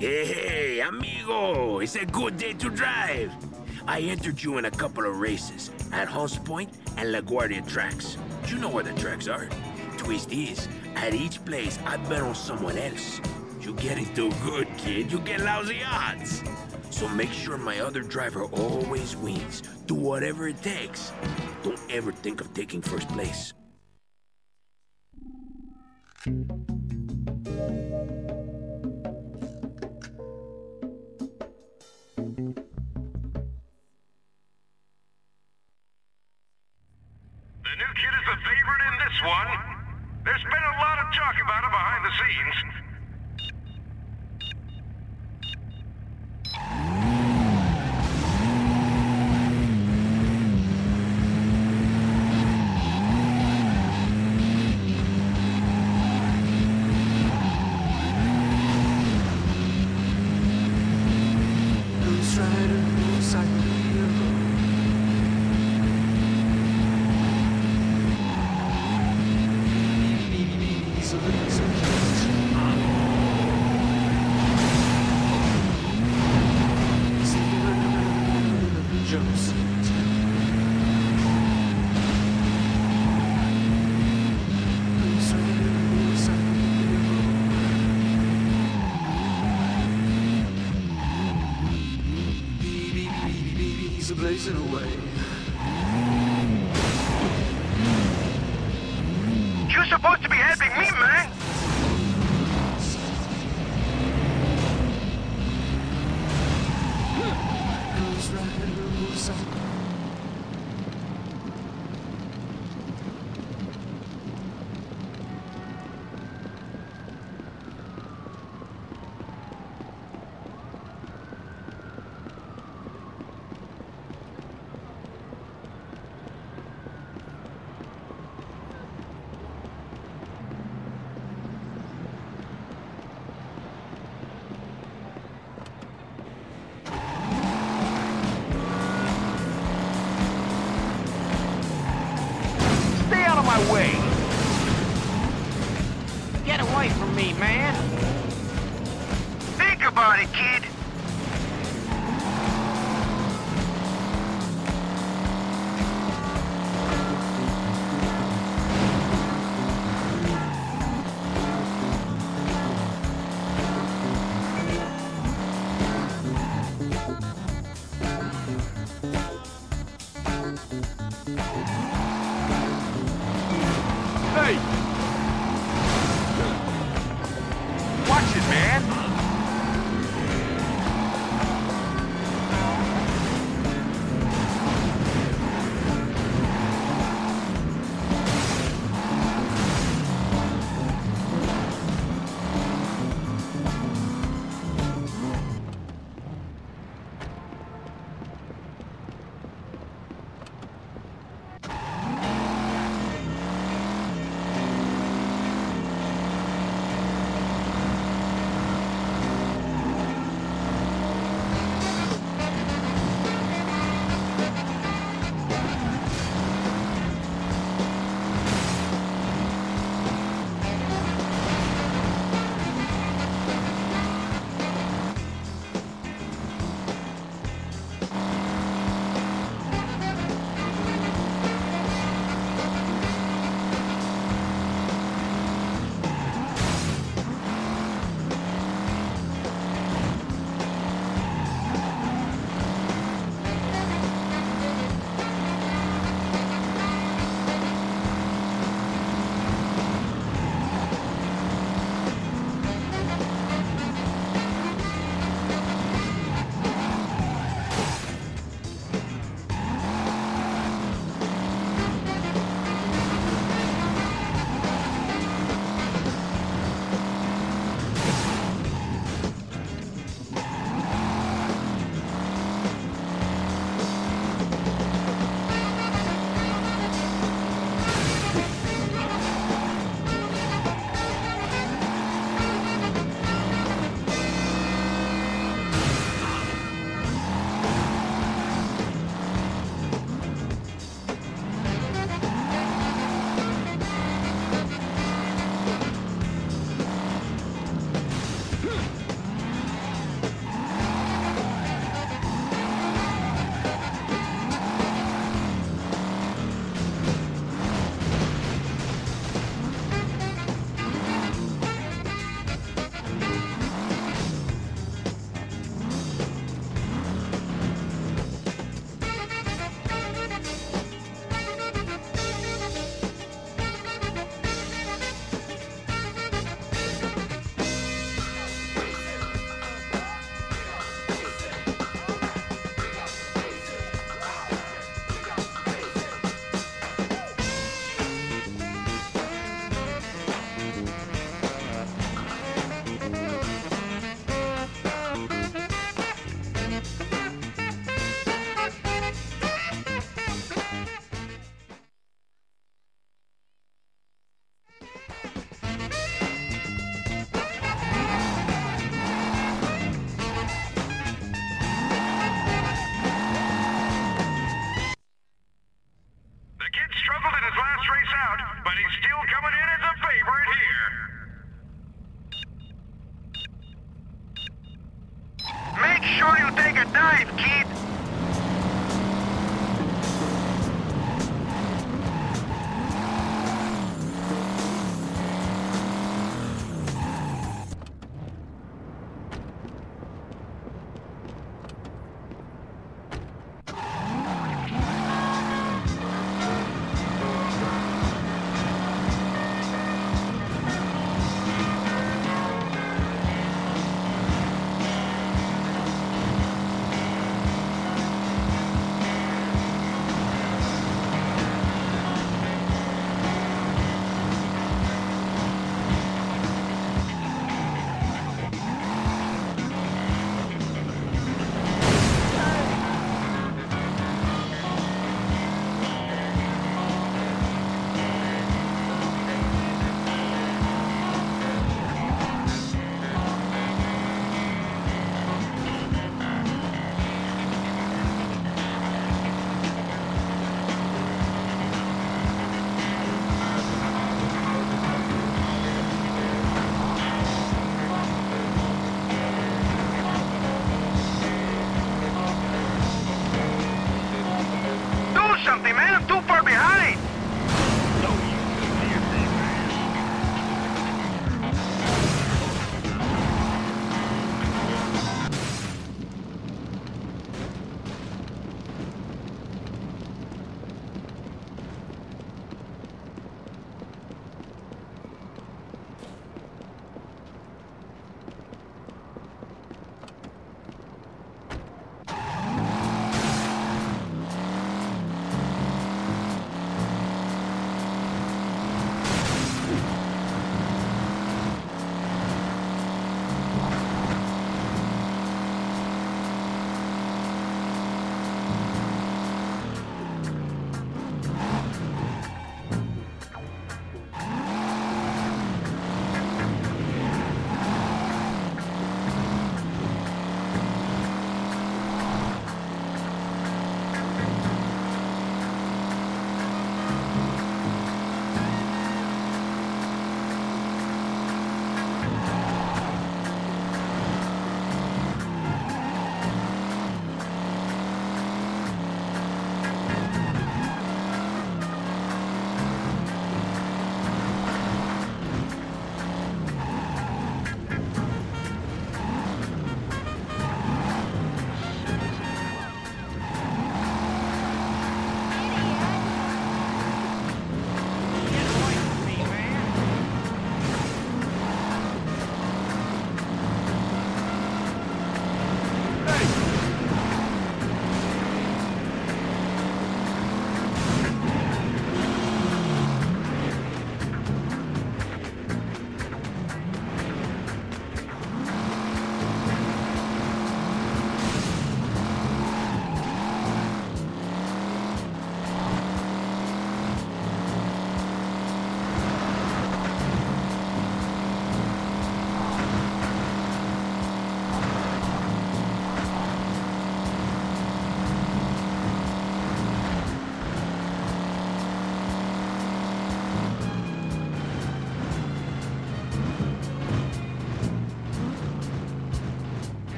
Hey, amigo! It's a good day to drive. I entered you in a couple of races at Hunts Point and LaGuardia tracks. You know where the tracks are. Twist is, at each place, I bet on someone else. You're getting too good, kid. You get lousy odds. So make sure my other driver always wins. Do whatever it takes. Don't ever think of taking first place. The new kid is the favorite in this one. There's been a lot of talk about him behind the scenes. Blazing away. You're supposed to be helping me, man! Way. Get away from me, man. Think about it, kid. alive, kid!